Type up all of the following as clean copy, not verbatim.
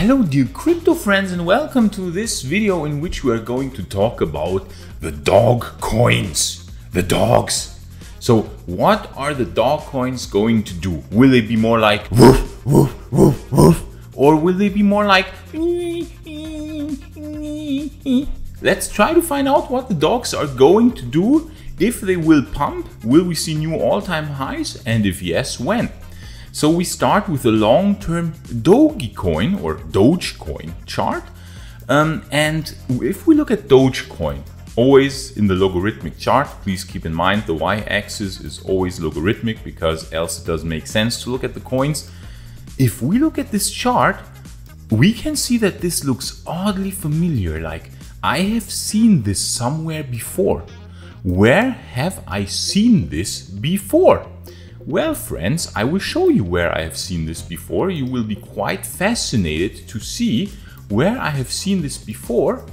Hello dear crypto friends and welcome to this video in which we are going to talk about the dog coins, the dogs. So what are the dog coins going to do? Will they be more like woof, woof, woof, woof? Or will they be more like Let's try to find out what the dogs are going to do. If they will pump, will we see new all-time highs? And if yes, when? So we start with a long-term Dogecoin or Dogecoin chart. And if we look at Dogecoin, always in the logarithmic chart, please keep in mind the y-axis is always logarithmic because else it doesn't make sense to look at the coins. If we look at this chart, we can see that this looks oddly familiar, like I have seen this somewhere before. Where have I seen this before? Well, friends, I will show you where I have seen this before. You will be quite fascinated to see where I have seen this before.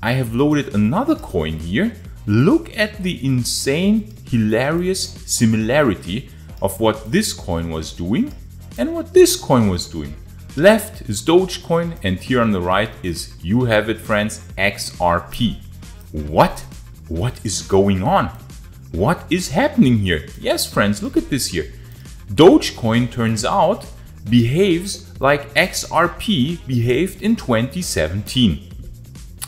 I have loaded another coin here. Look at the insane, hilarious similarity of what this coin was doing and what this coin was doing. Left is Dogecoin and here on the right is, you have it friends, XRP. What? What is going on? What is happening here? Yes, friends, look at this here. Dogecoin, turns out, behaves like XRP behaved in 2017.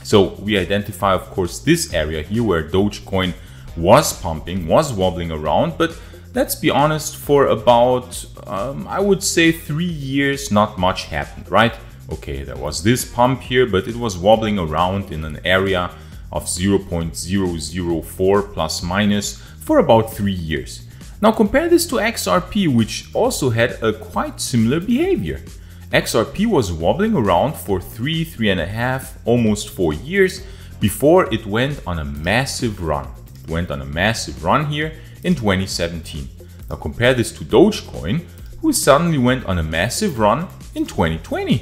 So we identify, of course, this area here where Dogecoin was pumping, was wobbling around. But let's be honest, for about, I would say 3 years, not much happened, right? Okay, there was this pump here, but it was wobbling around in an area of 0.004 plus minus for about 3 years. Now compare this to XRP, which also had a quite similar behavior. XRP was wobbling around for three and a half, almost 4 years before it went on a massive run. It went on a massive run here in 2017. Now compare this to Dogecoin, who suddenly went on a massive run in 2020.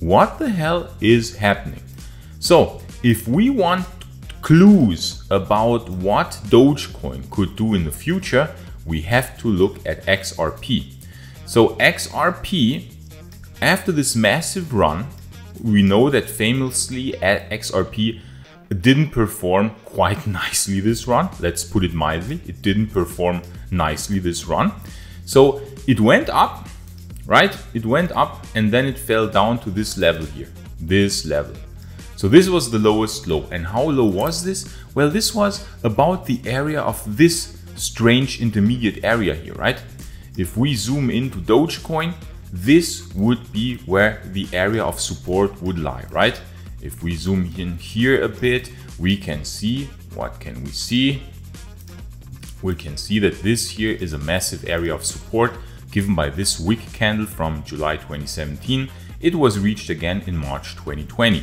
What the hell is happening? So if we want clues about what Dogecoin could do in the future, we have to look at XRP. So XRP, after this massive run, we know that famously XRP didn't perform quite nicely this run. Let's put it mildly, it didn't perform nicely this run. So it went up, right? It went up and then it fell down to this level here, this level. So this was the lowest low. And how low was this? Well, this was about the area of this strange intermediate area here, right? If we zoom into Dogecoin, this would be where the area of support would lie, right? If we zoom in here a bit, we can see, what can we see? We can see that this here is a massive area of support given by this wick candle from July 2017. It was reached again in March 2020.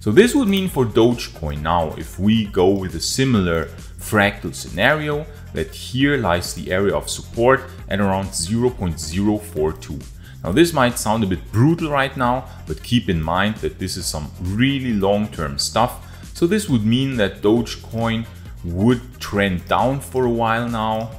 So this would mean for Dogecoin now, if we go with a similar fractal scenario, that here lies the area of support at around 0.042. Now this might sound a bit brutal right now, but keep in mind that this is some really long-term stuff. So this would mean that Dogecoin would trend down for a while now,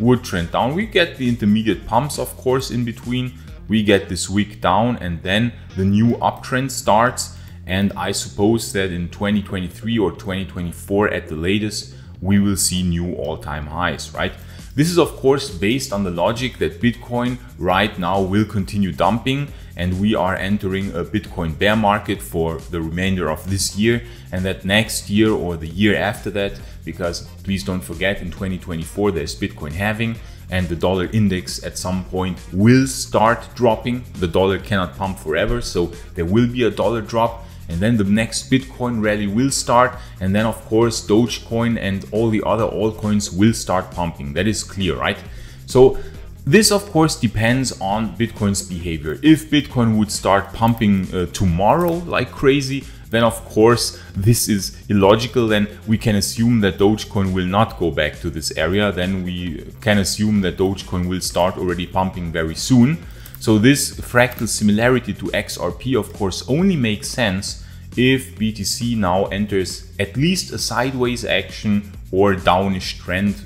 would trend down. We get the intermediate pumps, of course, in between. We get this wick down and then the new uptrend starts, and I suppose that in 2023 or 2024 at the latest, we will see new all-time highs, right? This is of course based on the logic that Bitcoin right now will continue dumping and we are entering a Bitcoin bear market for the remainder of this year and that next year or the year after that, because please don't forget in 2024 there's Bitcoin halving. And the dollar index at some point will start dropping. The dollar cannot pump forever, so there will be a dollar drop and then the next Bitcoin rally will start and then of course Dogecoin and all the other altcoins will start pumping. That is clear, right? So this of course depends on Bitcoin's behavior. If Bitcoin would start pumping tomorrow like crazy, then of course this is illogical. Then we can assume that Dogecoin will not go back to this area. Then we can assume that Dogecoin will start already pumping very soon. So this fractal similarity to XRP of course only makes sense if BTC now enters at least a sideways action or downish trend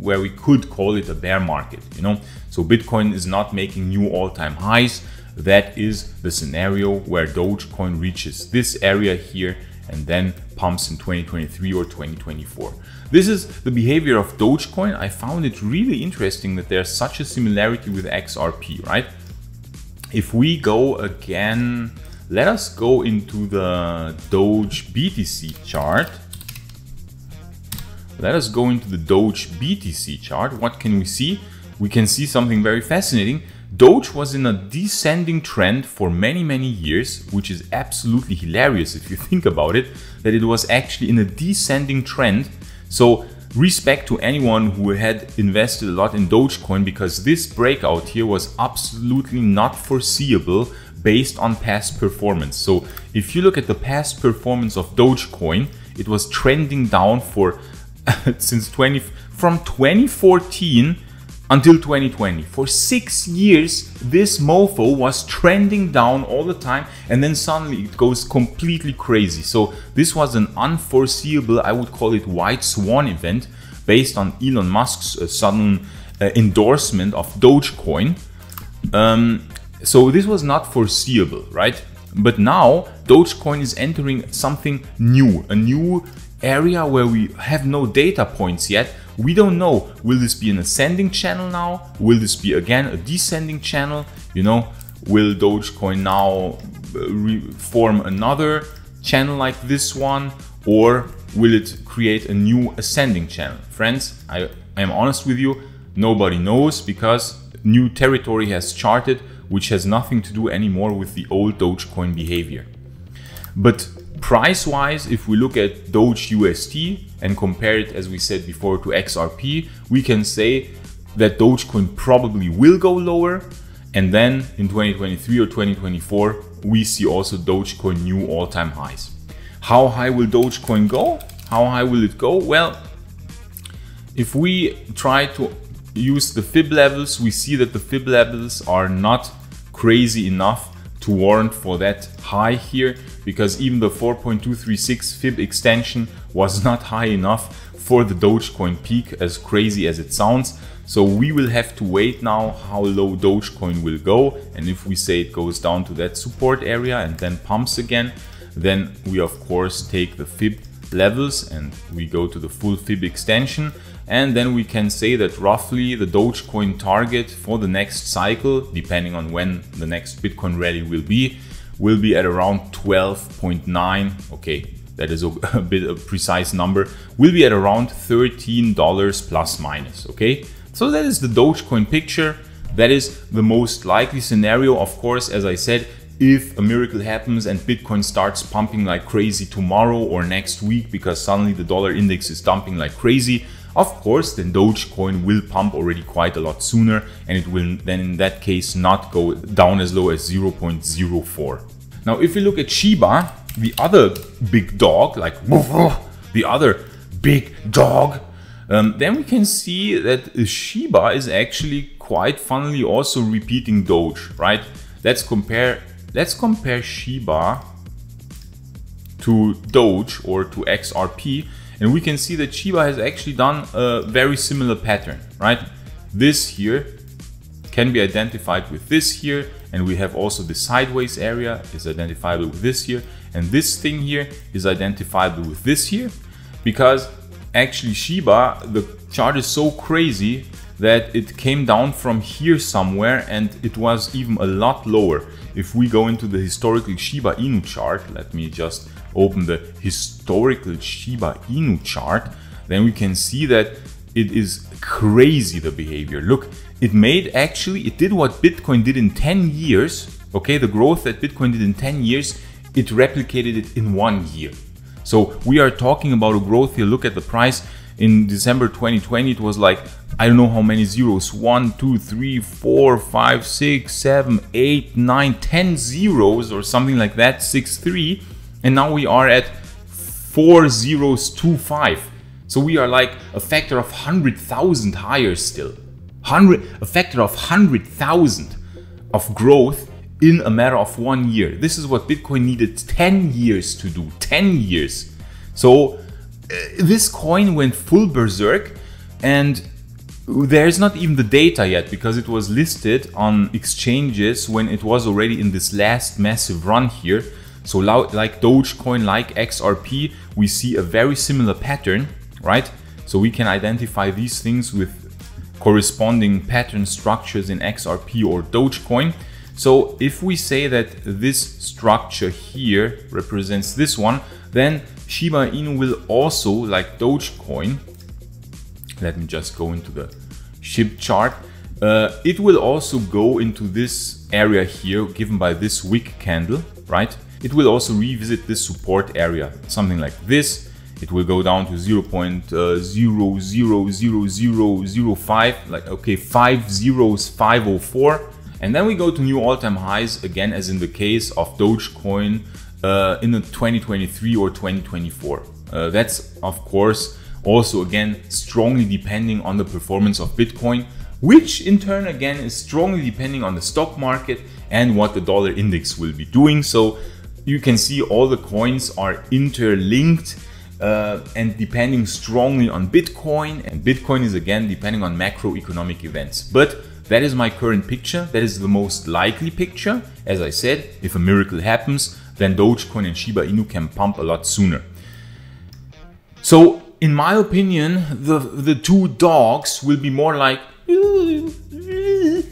where we could call it a bear market, you know. So Bitcoin is not making new all-time highs. that is the scenario where Dogecoin reaches this area here and then pumps in 2023 or 2024. This is the behavior of Dogecoin. I found it really interesting that there's such a similarity with XRP, right? If we go again, let us go into the Doge BTC chart. Let us go into the Doge BTC chart. What can we see? We can see something very fascinating. Doge was in a descending trend for many, many years, which is absolutely hilarious if you think about it, that it was actually in a descending trend. So respect to anyone who had invested a lot in Dogecoin, because this breakout here was absolutely not foreseeable based on past performance. So if you look at the past performance of Dogecoin, it was trending down for from 2014 until 2020. For 6 years, this mofo was trending down all the time, and then suddenly it goes completely crazy. So this was an unforeseeable, I would call it white swan event, based on Elon Musk's sudden endorsement of Dogecoin. So this was not foreseeable, right? But now Dogecoin is entering something new, a new area where we have no data points yet. We don't know, will this be an ascending channel now? Will this be again a descending channel? You know, will Dogecoin now form another channel like this one, or will it create a new ascending channel? Friends, I am honest with you, nobody knows, because new territory has charted, which has nothing to do anymore with the old Dogecoin behavior. But price-wise, if we look at Doge USD and compare it, as we said before, to XRP, we can say that Dogecoin probably will go lower. And then in 2023 or 2024, we see also Dogecoin new all-time highs. How high will Dogecoin go? How high will it go? Well, if we try to use the fib levels, we see that the fib levels are not crazy enough to warrant for that high here, because even the 4.236 fib extension was not high enough for the Dogecoin peak, as crazy as it sounds. So we will have to wait now how low Dogecoin will go, and if we say it goes down to that support area and then pumps again, then we of course take the fib levels and we go to the full fib extension. And then we can say that roughly the Dogecoin target for the next cycle, depending on when the next Bitcoin rally will be at around 12.9. Okay, that is a bit of a precise number. Will be at around $13 plus minus. Okay, so that is the Dogecoin picture. That is the most likely scenario. Of course, as I said, if a miracle happens and Bitcoin starts pumping like crazy tomorrow or next week, because suddenly the dollar index is dumping like crazy, of course, then Dogecoin will pump already quite a lot sooner, and it will then in that case not go down as low as 0.04. Now, if we look at Shiba, the other big dog, like the other big dog, then we can see that Shiba is actually quite funnily also repeating Doge, right? Let's compare Shiba to Doge or to XRP. And we can see that Shiba has actually done a very similar pattern, right? This here can be identified with this here, and we have also the sideways area is identifiable with this here, and this thing here is identifiable with this here, because actually Shiba, the chart is so crazy that it came down from here somewhere, and it was even a lot lower. If we go into the historical Shiba Inu chart, let me just open the historical Shiba Inu chart, then we can see that it is crazy, the behavior. Look, it did what Bitcoin did in 10 years. Okay, the growth that Bitcoin did in 10 years, it replicated it in 1 year. So we are talking about a growth here. Look at the price in December 2020. It was like, I don't know how many zeros, 1, 2, 3, 4, 5, 6, 7, 8, 9, 10 zeros or something like that, 6, 3. And now we are at 4025. So we are like a factor of 100,000 higher still. A factor of 100,000 of growth in a matter of 1 year. This is what Bitcoin needed 10 years to do, 10 years. So this coin went full berserk, and There's not even the data yet, because it was listed on exchanges when it was already in this last massive run here. So like Dogecoin, like XRP, we see a very similar pattern, right? So we can identify these things with corresponding pattern structures in XRP or Dogecoin. So if we say that this structure here represents this one, then Shiba Inu will also, like Dogecoin, let me just go into the SHIB chart, it will also go into this area here given by this wick candle, right? It will also revisit this support area, something like this. It will go down to 0.000005, like, okay, 50504. And then we go to new all-time highs again, as in the case of Dogecoin in the 2023 or 2024. That's, of course, also again, strongly depending on the performance of Bitcoin, which in turn again is strongly depending on the stock market and what the dollar index will be doing. So you can see all the coins are interlinked and depending strongly on Bitcoin, and Bitcoin is again depending on macroeconomic events. But that is my current picture. That is the most likely picture. As I said, if a miracle happens, then Dogecoin and Shiba Inu can pump a lot sooner. So in my opinion, the two dogs will be more like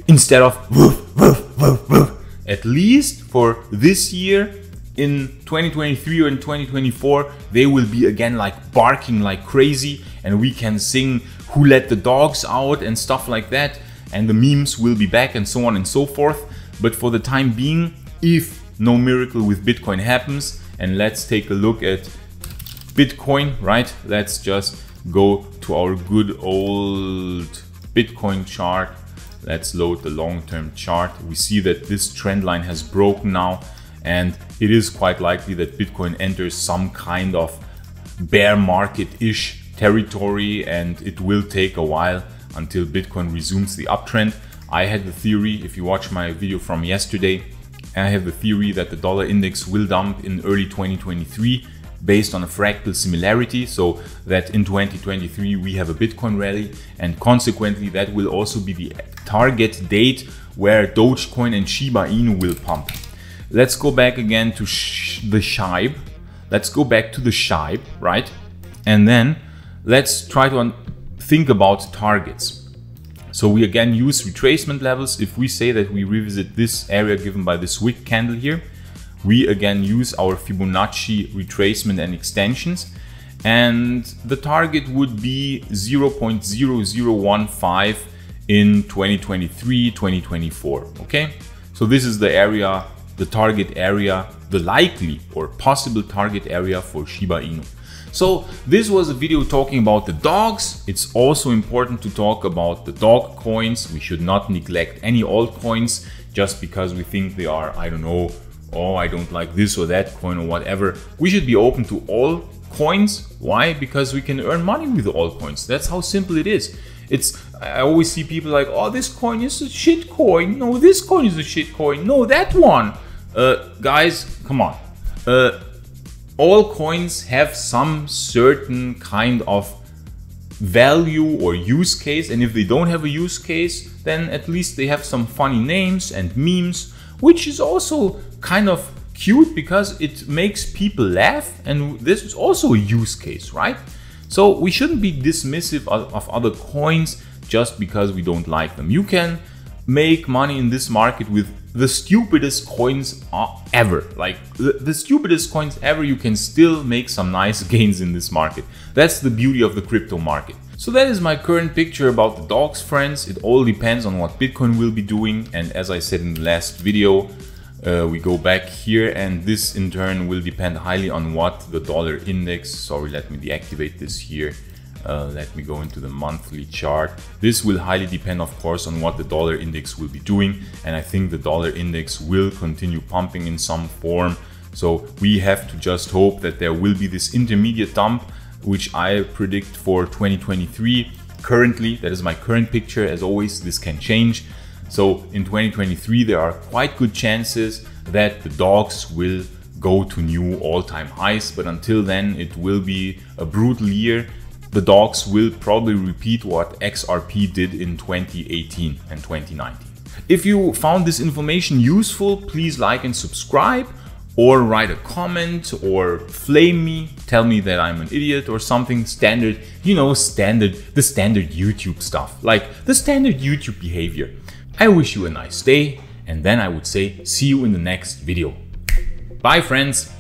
instead of woof, woof, woof, woof. At least for this year, in 2023 or in 2024, they will be again like barking like crazy, and we can sing "Who Let the Dogs Out" and stuff like that, and the memes will be back and so on and so forth. But for the time being, if no miracle with Bitcoin happens, and let's take a look at Bitcoin, right? Let's just go to our good old Bitcoin chart. Let's load the long-term chart. We see that this trend line has broken now, and it is quite likely that Bitcoin enters some kind of bear market-ish territory, and it will take a while until Bitcoin resumes the uptrend. I had the theory, if you watch my video from yesterday, I have the theory that the dollar index will dump in early 2023 based on a fractal similarity, so that in 2023 we have a Bitcoin rally, and consequently that will also be the target date where Dogecoin and Shiba Inu will pump. Let's go back again to the SHIB. Let's go back to the SHIB, right? And then let's try to think about targets. So we again use retracement levels. If we say that we revisit this area given by this wick candle here, we again use our Fibonacci retracement and extensions, and the target would be 0.0015 in 2023, 2024, okay? So this is the area, the target area, the likely or possible target area for Shiba Inu. So this was a video talking about the dogs. It's also important to talk about the dog coins. We should not neglect any altcoins just because we think they are, I don't know, oh, I don't like this or that coin or whatever. We should be open to all coins. Why? Because we can earn money with all coins. That's how simple it is. I always see people like, oh, this coin is a shit coin. No, this coin is a shit coin. No, that one. Guys, come on. All coins have some certain kind of value or use case, and if they don't have a use case, then at least they have some funny names and memes, which is also kind of cute because it makes people laugh, and this is also a use case, right? So we shouldn't be dismissive of other coins just because we don't like them. You can make money in this market with the stupidest coins ever, like the stupidest coins ever. You can still make some nice gains in this market. That's the beauty of the crypto market. So that is my current picture about the dogs, friends. It all depends on what Bitcoin will be doing, and as I said in the last video, we go back here, and this in turn will depend highly on what the dollar index, sorry, let me deactivate this here. Let me go into the monthly chart. This will highly depend, of course, on what the dollar index will be doing, and I think the dollar index will continue pumping in some form. So we have to just hope that there will be this intermediate dump, which I predict for 2023. Currently, that is my current picture. As always, this can change. So in 2023, there are quite good chances that the dogs will go to new all-time highs, but until then it will be a brutal year. the dogs will probably repeat what XRP did in 2018 and 2019. If you found this information useful, please like and subscribe, or write a comment, or flame me, tell me that I'm an idiot or something. Standard, you know, the standard YouTube stuff, like the standard YouTube behavior. I wish you a nice day, and then I would say see you in the next video. Bye friends.